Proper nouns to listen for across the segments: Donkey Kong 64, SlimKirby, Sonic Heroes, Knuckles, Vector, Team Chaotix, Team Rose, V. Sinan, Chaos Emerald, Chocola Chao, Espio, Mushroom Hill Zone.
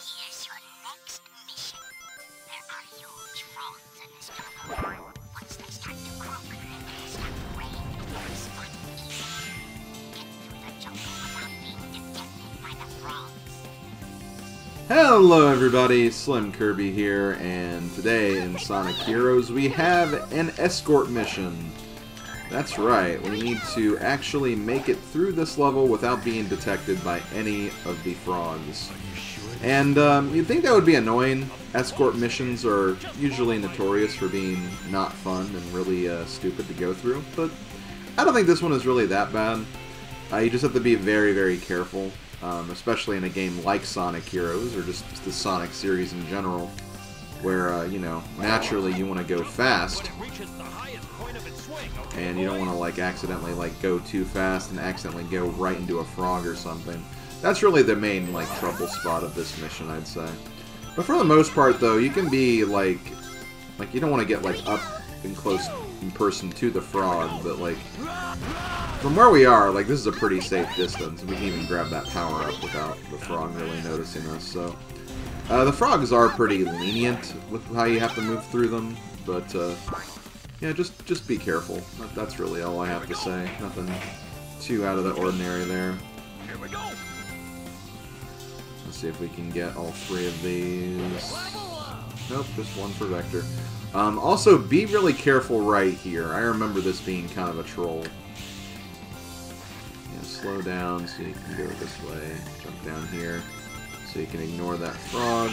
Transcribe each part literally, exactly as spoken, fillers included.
Here's your next mission. There are huge fronds in this jungle. Once they start to croak, they start to rain. There's one easy. Get through the jungle without being detected by the fronds. Hello everybody, SlimKirby here, and today in Sonic Heroes we have an escort mission. That's right, we need to actually make it through this level without being detected by any of the fronds. And um, you'd think that would be annoying. Escort missions are usually notorious for being not fun and really uh, stupid to go through, but I don't think this one is really that bad. Uh, you just have to be very, very careful, um, especially in a game like Sonic Heroes, or just the Sonic series in general, where, uh, you know, naturally you want to go fast. And you don't want to like accidentally like go too fast and accidentally go right into a frog or something. That's really the main like trouble spot of this mission, I'd say. But for the most part though, you can be like like you don't want to get like up and close in person to the frog, but like from where we are, like this is a pretty safe distance. We can even grab that power up without the frog really noticing us. So uh, the frogs are pretty lenient with how you have to move through them, but. Uh, Yeah, just just be careful. That's really all I have to say. Nothing too out of the ordinary there. Let's see if we can get all three of these. Nope, just one for Vector. Um, also, be really careful right here. I remember this being kind of a troll. Yeah, slow down so you can go this way. Jump down here so you can ignore that frog.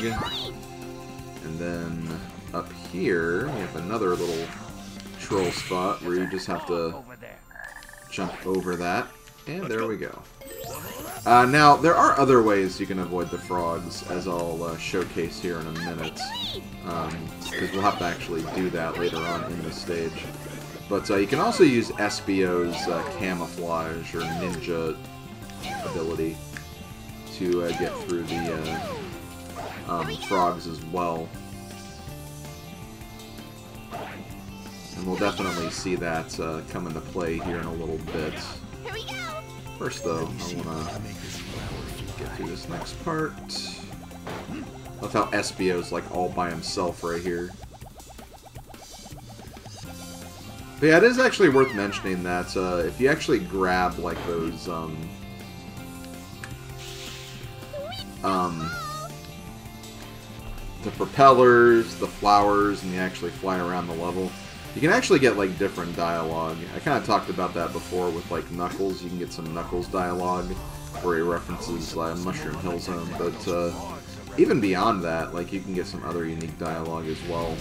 And then up here, we have another little troll spot where you just have to jump over that, and there we go. Uh, now, there are other ways you can avoid the frogs, as I'll uh, showcase here in a minute, because um, we'll have to actually do that later on in this stage. But uh, you can also use Espio's uh, camouflage or ninja ability to uh, get through the uh, um, frogs as well. And we'll definitely see that uh, come into play here in a little bit. First, though, I want to get through this next part. I love how Espio's like all by himself right here. But yeah, it is actually worth mentioning that uh, if you actually grab like those um, um, the propellers, the flowers, and you actually fly around the level. You can actually get like different dialogue. I kind of talked about that before with like Knuckles. You can get some Knuckles dialogue where he references uh, Mushroom Hill Zone, but uh, even beyond that, like you can get some other unique dialogue as well.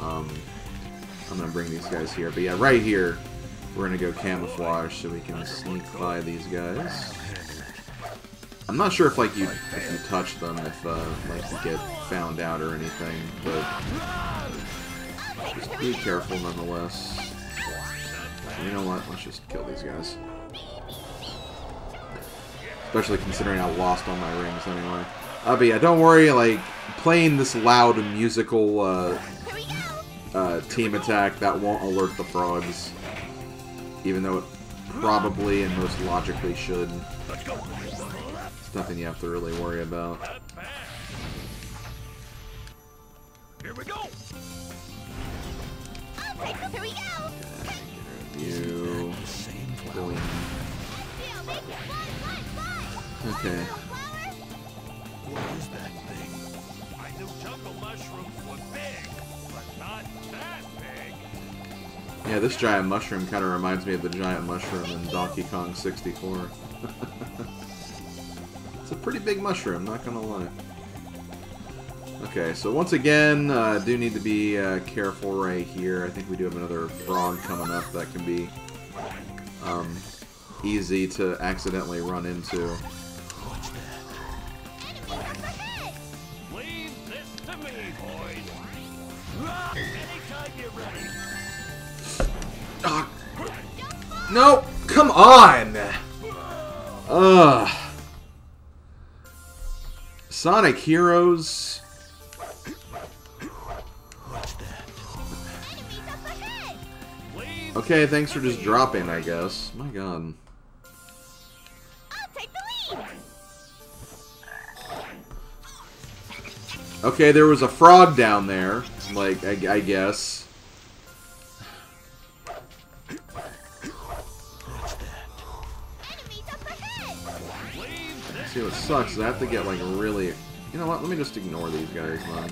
Um, I'm gonna bring these guys here, but yeah, right here we're gonna go camouflage so we can sneak by these guys. I'm not sure if like you if you touch them, if uh, like you get found out or anything, but. Just be careful nonetheless. You know what? Let's just kill these guys. Especially considering I lost all my rings anyway. Uh, but yeah, don't worry, like, playing this loud musical uh, uh, team attack, that won't alert the frogs. Even though it probably and most logically should. It's nothing you have to really worry about. Here we go! Here we go. Okay, get rid of you. Boom. Okay. What is that thing? I knew jungle mushrooms were big, but not that big. Yeah, this giant mushroom kind of reminds me of the giant mushroom in Donkey Kong sixty-four. It's a pretty big mushroom, not gonna lie. Okay, so once again, uh, do need to be uh, careful right here. I think we do have another frog coming up that can be um, easy to accidentally run into. Uh, no, come on! Ugh. Sonic Heroes. Okay, thanks for just dropping, I guess. My god. I'll take the lead. Okay, there was a frog down there. Like, I, I guess. See, what sucks is I have to get, like, really... You know what? Let me just ignore these guys, man.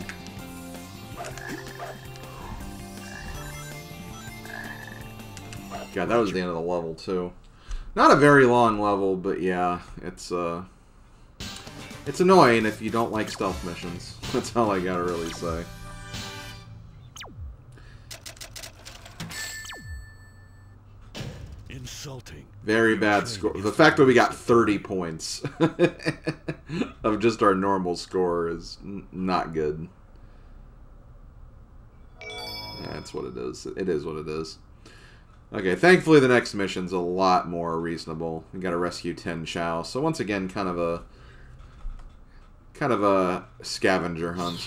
God, that was the end of the level, too. Not a very long level, but yeah, it's, uh... It's annoying if you don't like stealth missions. That's all I gotta really say. Insulting. Very bad score. The fact that we got thirty points of just our normal score is n not good. That's what it is. It is what it is. Okay, thankfully the next mission's a lot more reasonable. We gotta rescue ten Chao. So once again, kind of a... Kind of a scavenger hunt.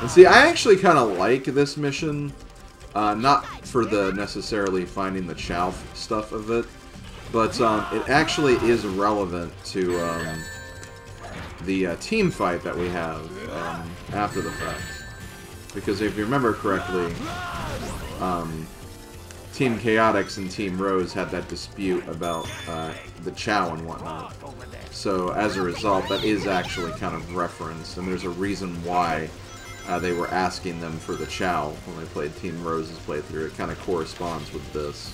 And see, I actually kind of like this mission. Uh, not for the necessarily finding the Chao stuff of it. But um, it actually is relevant to um, the uh, team fight that we have um, after the fact. Because if you remember correctly, um, Team Chaotix and Team Rose had that dispute about uh, the Chao and whatnot. So as a result, that is actually kind of referenced, and there's a reason why uh, they were asking them for the Chao when they played Team Rose's playthrough. It kind of corresponds with this.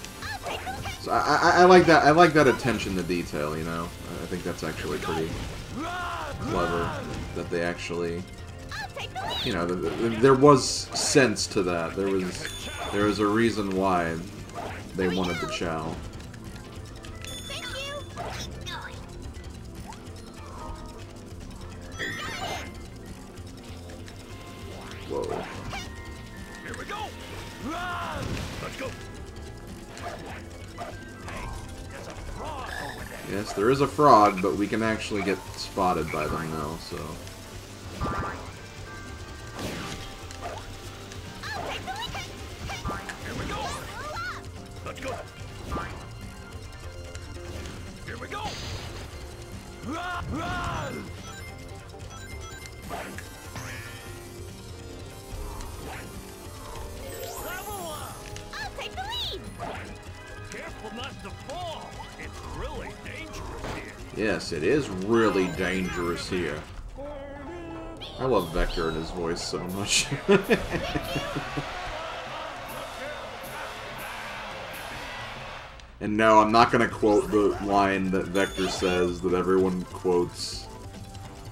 So I, I, I like that. I like that attention to detail. You know, I think that's actually pretty clever that they actually. You know, there was sense to that. There was, there was a reason why they wanted the Chao. Whoa! Here we go! Let's go! Yes, there is a frog, but we can actually get spotted by them now. So. Yes, it is really dangerous here. I love Vector and his voice so much. And no, I'm not going to quote the line that Vector says that everyone quotes.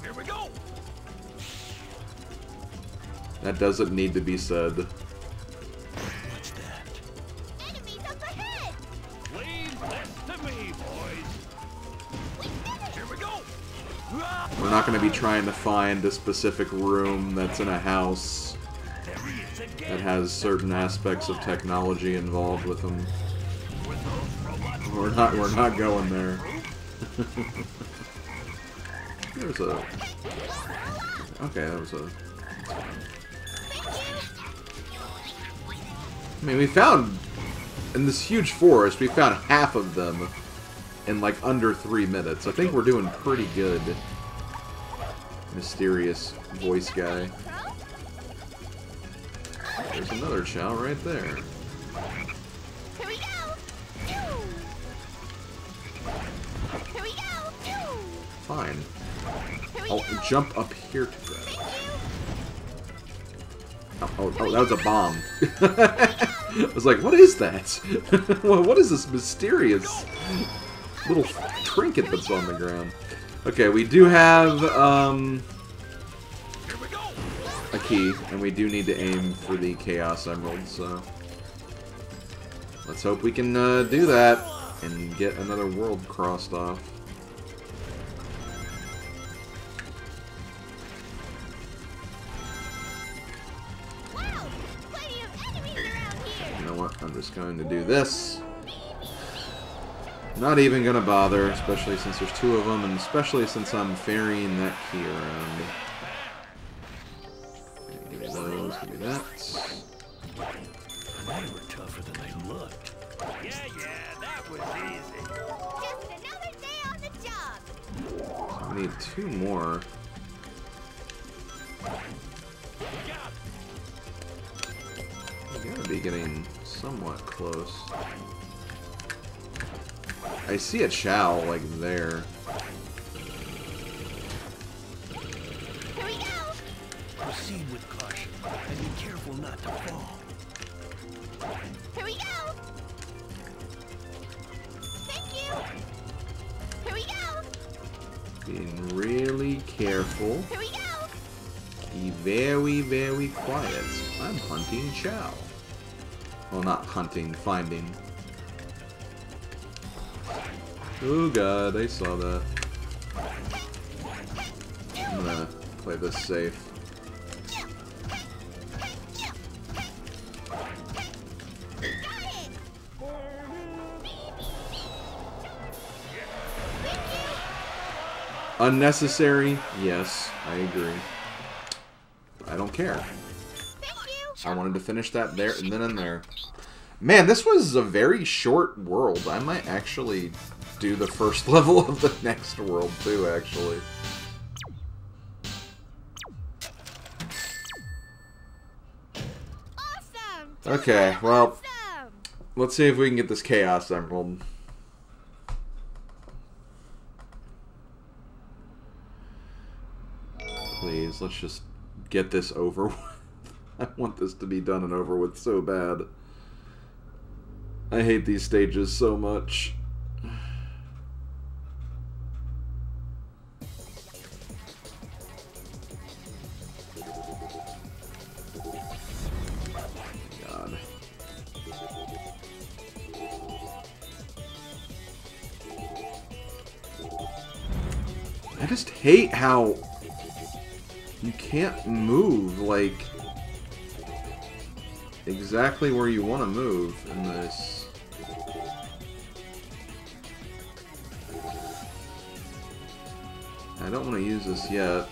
Here we go. That doesn't need to be said. We're not going to be trying to find a specific room that's in a house that has certain aspects of technology involved with them. We're not, we're not going there. There's a... Okay, that was a... I mean, we found... In this huge forest, we found half of them in, like, under three minutes. I think we're doing pretty good. Mysterious voice guy. There's another Chao right there. Here we go. Here we go. Fine. I'll jump up here to grab. Oh, oh, oh, that was a bomb. I was like, what is that? What is this mysterious little trinket that's on the ground? Okay, we do have um, a key, and we do need to aim for the Chaos Emerald, so let's hope we can uh, do that and get another world crossed off. You know what? I'm just going to do this. Not even gonna bother, especially since there's two of them, and especially since I'm ferrying that key around. Give me those, give me that. was easy. Just another day on the job. I need two more. You gotta be getting somewhat close. I see a Chao like there. Here we go. Proceed with caution and be careful not to fall. Here we go. Thank you. Here we go. Being really careful. Here we go. Be very, very quiet. I'm hunting Chao. Well, not hunting, finding. Oh god, I saw that. I'm gonna play this safe. Unnecessary? Yes, I agree. I don't care. I wanted to finish that there and then and there. Man, this was a very short world. I might actually do the first level of the next world too, actually. Awesome. Okay, well, awesome. Let's see if we can get this Chaos Emerald. Please, let's just get this over with. I want this to be done and over with so bad. I hate these stages so much. I just hate how you can't move, like, exactly where you want to move in this. I don't want to use this yet.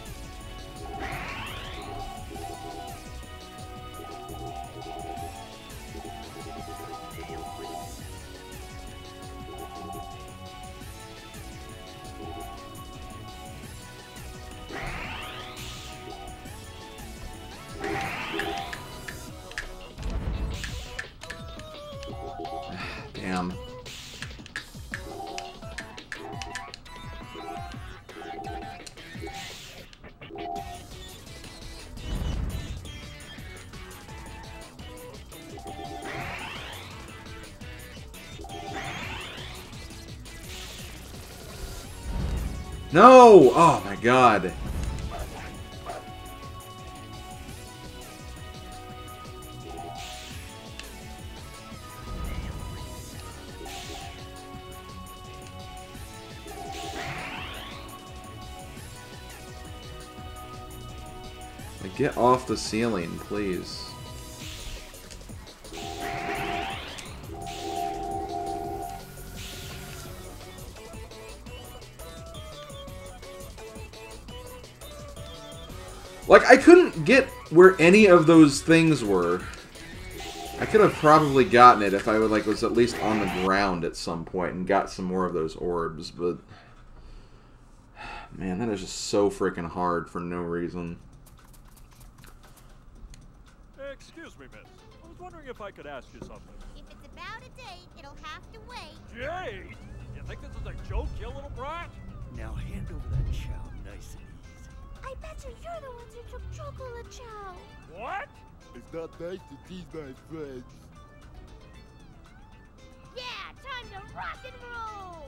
No! Oh my god. Like, get off the ceiling, please. Like, I couldn't get where any of those things were. I could have probably gotten it if I would, like, was at least on the ground at some point and got some more of those orbs, but... Man, that is just so freaking hard for no reason. Excuse me, miss. I was wondering if I could ask you something. If it's about a date, it'll have to wait. Jade! You think this is a joke, you little brat? Now hand over that child nice and easy. I bet you you're the ones who took Chocola Chao. What? It's not nice to tease my friends. Yeah, time to rock and roll!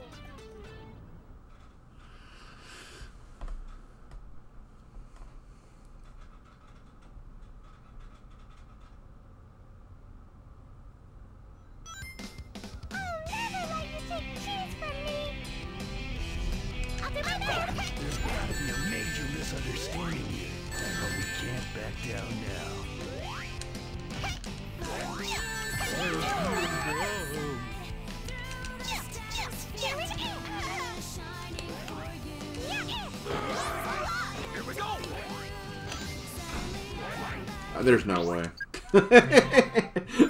There's no way.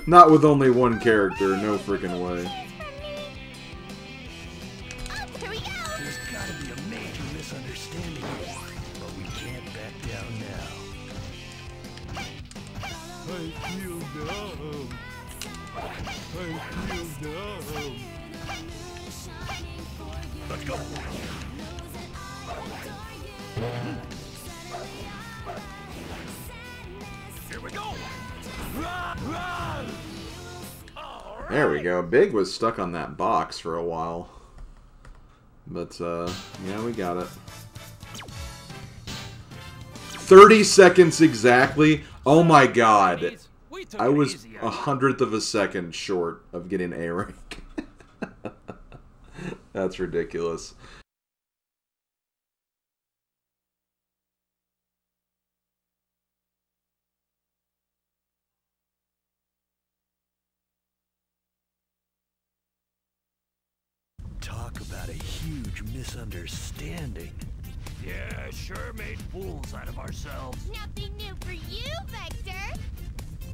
Not with only one character, no freaking way. gotta be a major misunderstanding here, but we can't back down now. I feel dumb. I feel dumb. Let's go. Here we go. Run, run. Right. There we go. Big was stuck on that box for a while. But, uh, yeah, we got it. thirty seconds exactly? Oh my god. I was a hundredth of a second short of getting A rank. That's ridiculous. Talk about a huge misunderstanding. Yeah, sure made fools out of ourselves. Nothing new for you, Vector.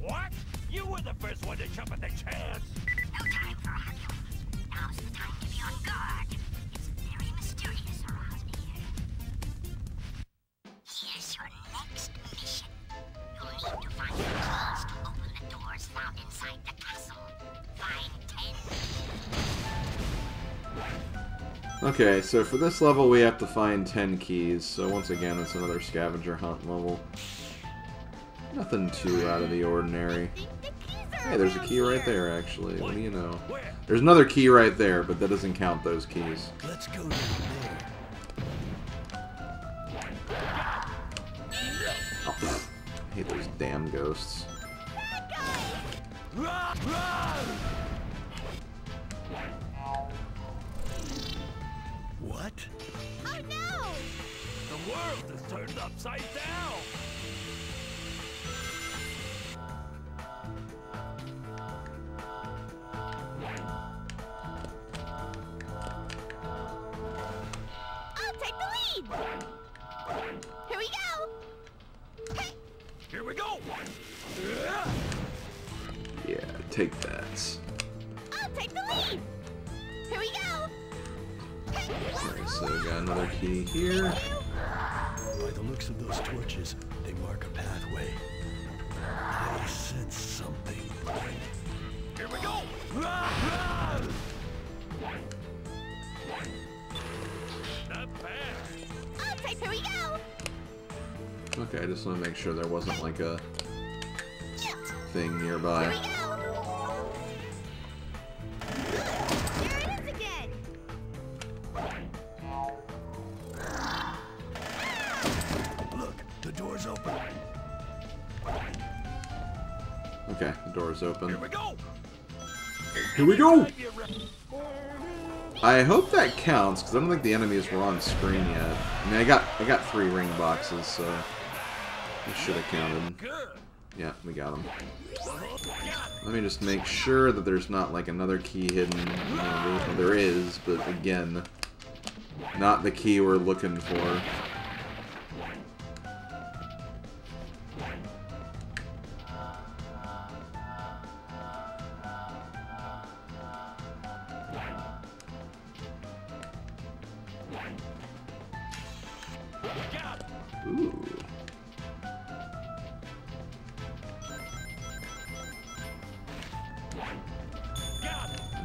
What? You were the first one to jump at the chance. No time for arguing. Now's the time to be on guard. It's very mysterious around here. Here's your next mission. You'll need to find the keys to open the doors found inside the castle. Find ten. Okay, so for this level we have to find ten keys, so once again it's another scavenger hunt level. Nothing too out of the ordinary. Hey, there's a key right there actually, what do you know? There's another key right there, but that doesn't count those keys. Let's go down there. Oh, I hate those damn ghosts. Run, run! What? Oh no! The world is turned upside down! I'll take the lead! Here we go! Here we go! Yeah, take that. I'll take the lead! Here we go! Alright, so we got another key here. By the looks of those torches, they mark a pathway. I sense something. Here we go! Not bad. I'll take. Here we go. Okay, I just want to make sure there wasn't like a thing nearby. Here we go. Okay, the door's open. Here we go! Here we go! I hope that counts, because I don't think the enemies were on screen yet. I mean, I got I got three ring boxes, so it should have counted. Yeah, we got them. Let me just make sure that there's not, like, another key hidden. You know, well, there is, but again, not the key we're looking for.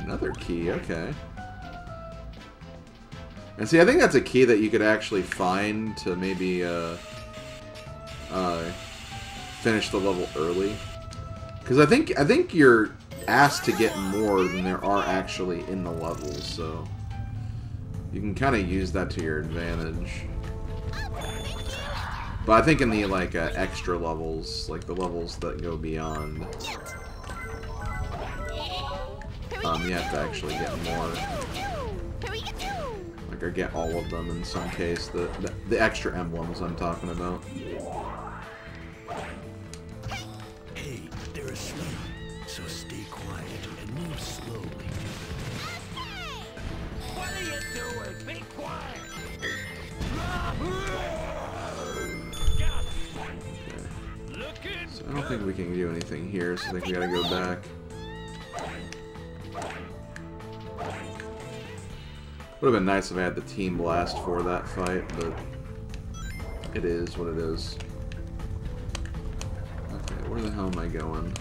Another key, okay. And see, I think that's a key that you could actually find to maybe uh, uh, finish the level early. Because I think I think you're asked to get more than there are actually in the level, so you can kind of use that to your advantage. But I think in the like uh, extra levels, like the levels that go beyond. Um, you have to actually get more. Like, or get all of them in some case. The, the, the extra emblems I'm talking about. Hey, they're asleep, so stay quiet and move slowly. What are you doing? Be quiet! Okay. So I don't think we can do anything here, so I think we gotta go back. Would have been nice if I had the Team Blast for that fight, but it is what it is. Okay, where the hell am I going?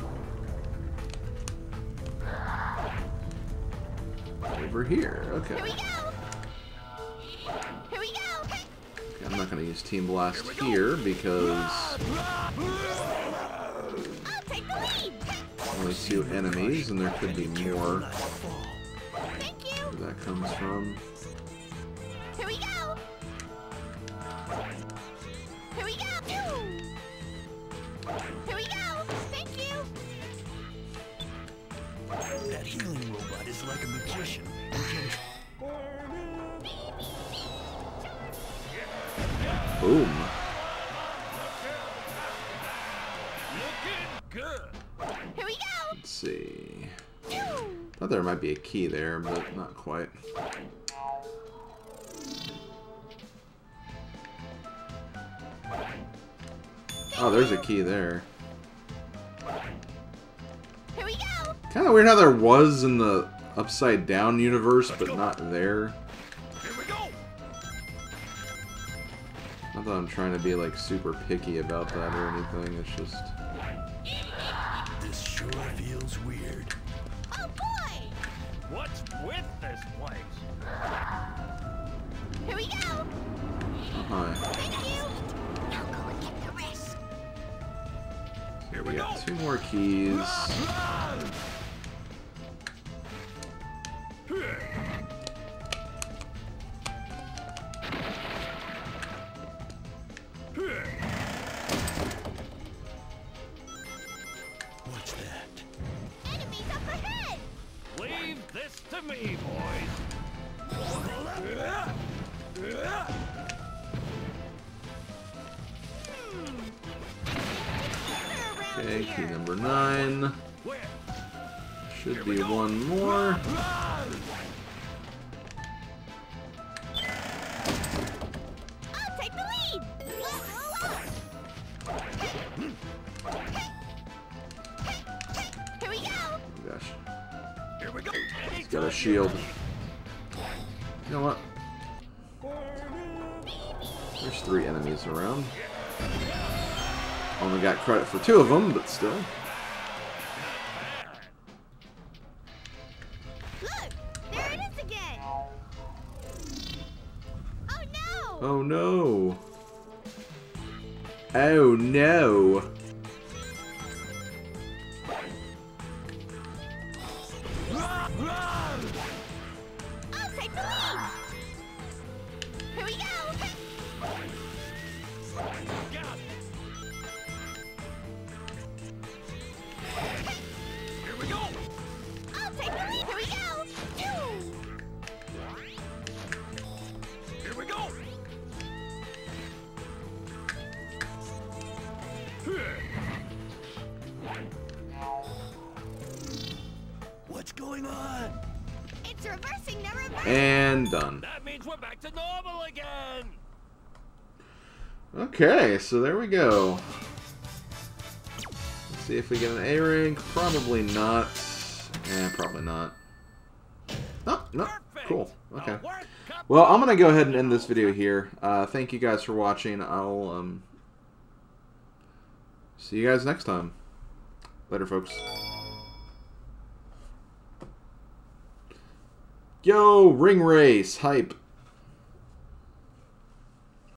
Over here, okay. Here we go! Here we go! Okay, I'm not gonna use Team Blast here, here because I'll take the lead. Only two enemies, and there could be more. Thank you. Where that comes from. Here we go! Here we go! Here we go! Thank you! That healing robot is like a magician. Boom. Here we go. Let's see. Thought there might be a key there, but not quite. Oh, there's a key there. Here we go. Kind of weird how there was in the Upside Down universe, but not there. Not that I'm trying to be like super picky about that or anything, it's just this sure feels weird. Oh boy! What's with this place? Here we go! Uh-huh. I'll go and get the rest. Here we, we got go. Two more keys. Shield. You know what? There's three enemies around. Only got credit for two of them, but still. Look, there it is again. Oh no! Oh no! Oh no! Okay, so there we go. Let's see if we get an A rank. Probably not. Eh, probably not. Oh, no. Cool. Okay. Well, I'm going to go ahead and end this video here. Uh, thank you guys for watching. I'll um, see you guys next time. Later, folks. Yo, ring race. Hype.